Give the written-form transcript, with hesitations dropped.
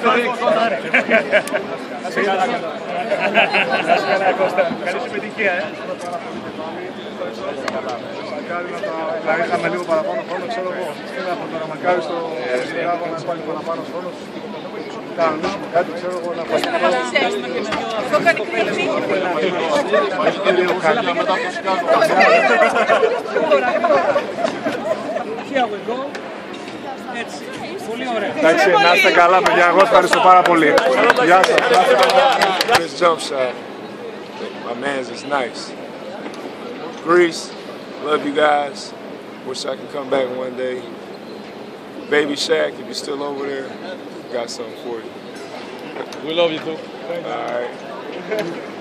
Καλή σου επιτυχία, ε. Μακάρι να είχαμε λίγο παραπάνω χρόνο, ξέρω εγώ. Από το να μακάρι στο Γράβο να υπάρχει παραπάνω χρόνο. Κανονίζουμε κάτι, ξέρω εγώ, να πάρει. Αυτό κάνει κρύβη. Έχει και λίγο χαλιά μετά το Σικάγο. Here we go. Έτσι. Πολύ ωραία. Εντάξει, να είστε καλά, παιδιά. Εγώ ευχαριστώ πάρα πολύ. Γεια σας. This jump shot, my man's is nice. Greece, love you guys. Wish I could come back one day. Baby Shaq, if you're still over there, got something for you. We love you too. All right.